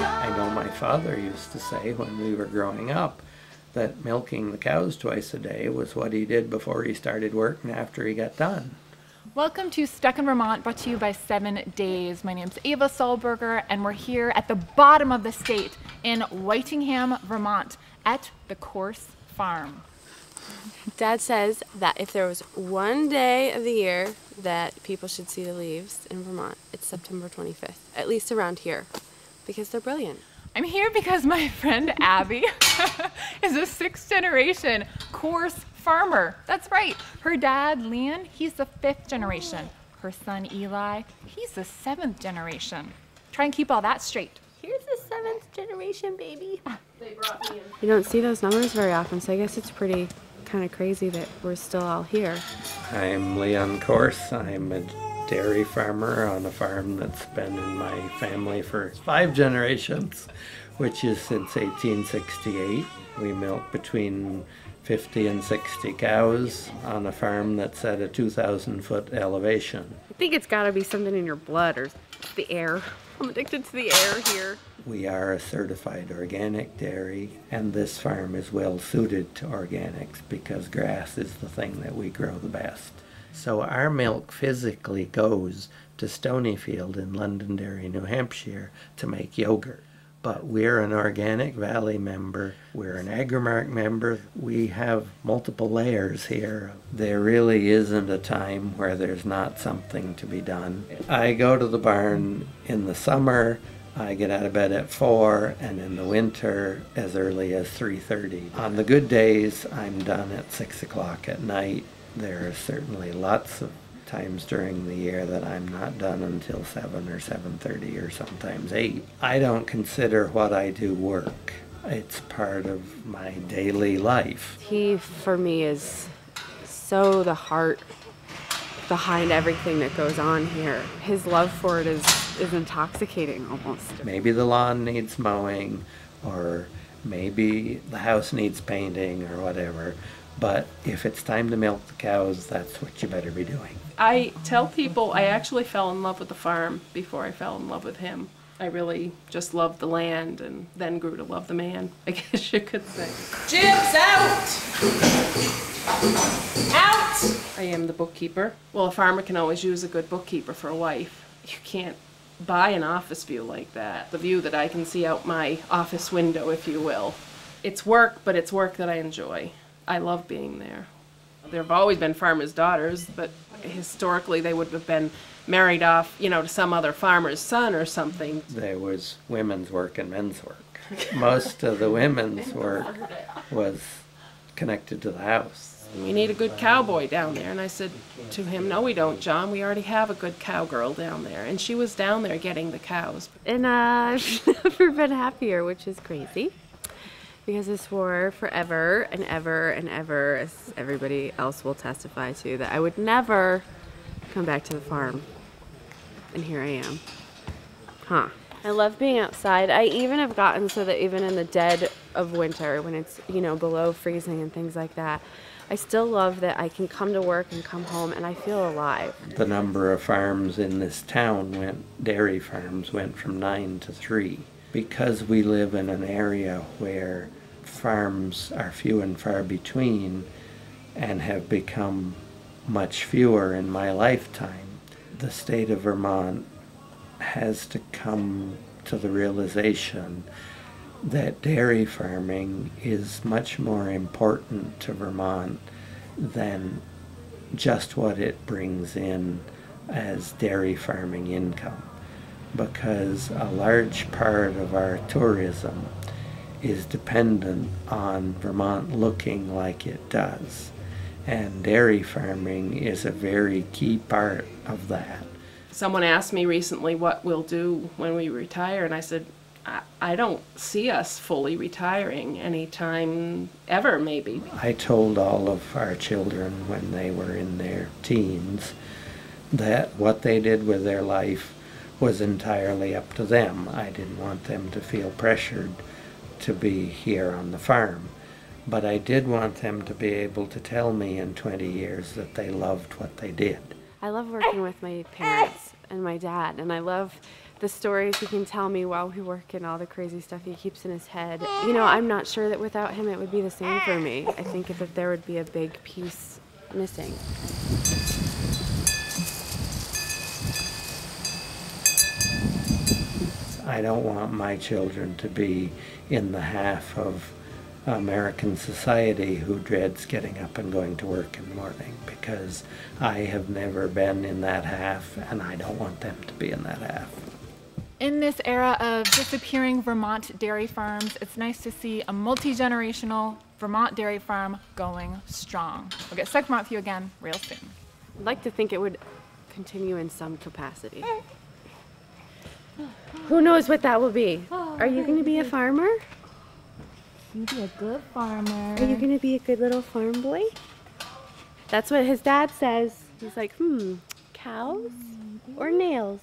I know my father used to say when we were growing up that milking the cows twice a day was what he did before he started work and after he got done. Welcome to Stuck in Vermont, brought to you by 7 Days. My name's Ava Solberger, and we're here at the bottom of the state in Whitingham, Vermont, at the Corse Farm. Dad says that if there was one day of the year that people should see the leaves in Vermont, it's September 25th, at least around here, because they're brilliant. I'm here because my friend Abby is a 6th generation Corse farmer. That's right. Her dad, Leon, he's the 5th generation. Her son, Eli, he's the 7th generation. Try and keep all that straight. Here's the 7th generation, baby. They brought me in. You don't see those numbers very often, so I guess it's pretty kind of crazy that we're still all here. I'm Leon Corse. I'm a dairy farmer on a farm that's been in my family for 5 generations, which is since 1868. We milk between 50 and 60 cows on a farm that's at a 2,000-foot elevation. I think it's got to be something in your blood or the air. I'm addicted to the air here. We are a certified organic dairy, and this farm is well suited to organics because grass is the thing that we grow the best. So our milk physically goes to Stonyfield in Londonderry, New Hampshire to make yogurt. But we're an Organic Valley member, we're an AgriMark member, we have multiple layers here. There really isn't a time where there's not something to be done. I go to the barn in the summer, I get out of bed at 4, and in the winter as early as 3:30. On the good days, I'm done at 6 o'clock at night. There are certainly lots of times during the year that I'm not done until 7 or 7:30 or sometimes 8. I don't consider what I do work. It's part of my daily life. He, for me, is so the heart behind everything that goes on here. His love for it is intoxicating almost. Maybe the lawn needs mowing, or maybe the house needs painting or whatever. But if it's time to milk the cows, that's what you better be doing. I tell people I actually fell in love with the farm before I fell in love with him. I really just loved the land and then grew to love the man, I guess you could say. Jibs out! Out! I am the bookkeeper. Well, a farmer can always use a good bookkeeper for a wife. You can't buy an office view like that. The view that I can see out my office window, if you will. It's work, but it's work that I enjoy. I love being there. There have always been farmers' daughters, but historically they would have been married off, you know, to some other farmer's son or something. There was women's work and men's work. Most of the women's work was connected to the house. We need a good cowboy down there. And I said to him, no, we don't, John. We already have a good cowgirl down there. And she was down there getting the cows. And I've never been happier, which is crazy. Because I swore forever and ever and ever, as everybody else will testify to, that I would never come back to the farm. And here I am. Huh. I love being outside. I even have gotten so that even in the dead of winter, when it's, you know, below freezing and things like that, I still love that I can come to work and come home and I feel alive. The number of farms in this town dairy farms went from 9 to 3. Because we live in an area where farms are few and far between and have become much fewer in my lifetime, the state of Vermont has to come to the realization that dairy farming is much more important to Vermont than just what it brings in as dairy farming income. Because a large part of our tourism is dependent on Vermont looking like it does. And dairy farming is a very key part of that. Someone asked me recently what we'll do when we retire, and I said, I don't see us fully retiring anytime ever, maybe. I told all of our children when they were in their teens that what they did with their life was entirely up to them. I didn't want them to feel pressured to be here on the farm. But I did want them to be able to tell me in 20 years that they loved what they did. I love working with my parents and my dad, and I love the stories he can tell me while we work and all the crazy stuff he keeps in his head. You know, I'm not sure that without him it would be the same for me. I think that there would be a big piece missing. I don't want my children to be in the half of American society who dreads getting up and going to work in the morning, because I have never been in that half, and I don't want them to be in that half. In this era of disappearing Vermont dairy farms, it's nice to see a multi-generational Vermont dairy farm going strong. We'll get Stuckmont with you again real soon. I'd like to think it would continue in some capacity. Who knows what that will be? Are you going to be a farmer? You be a good farmer. Are you going to be a good little farm boy? That's what his dad says. He's like, cows or nails?